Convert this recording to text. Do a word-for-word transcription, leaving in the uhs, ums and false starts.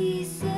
kasih.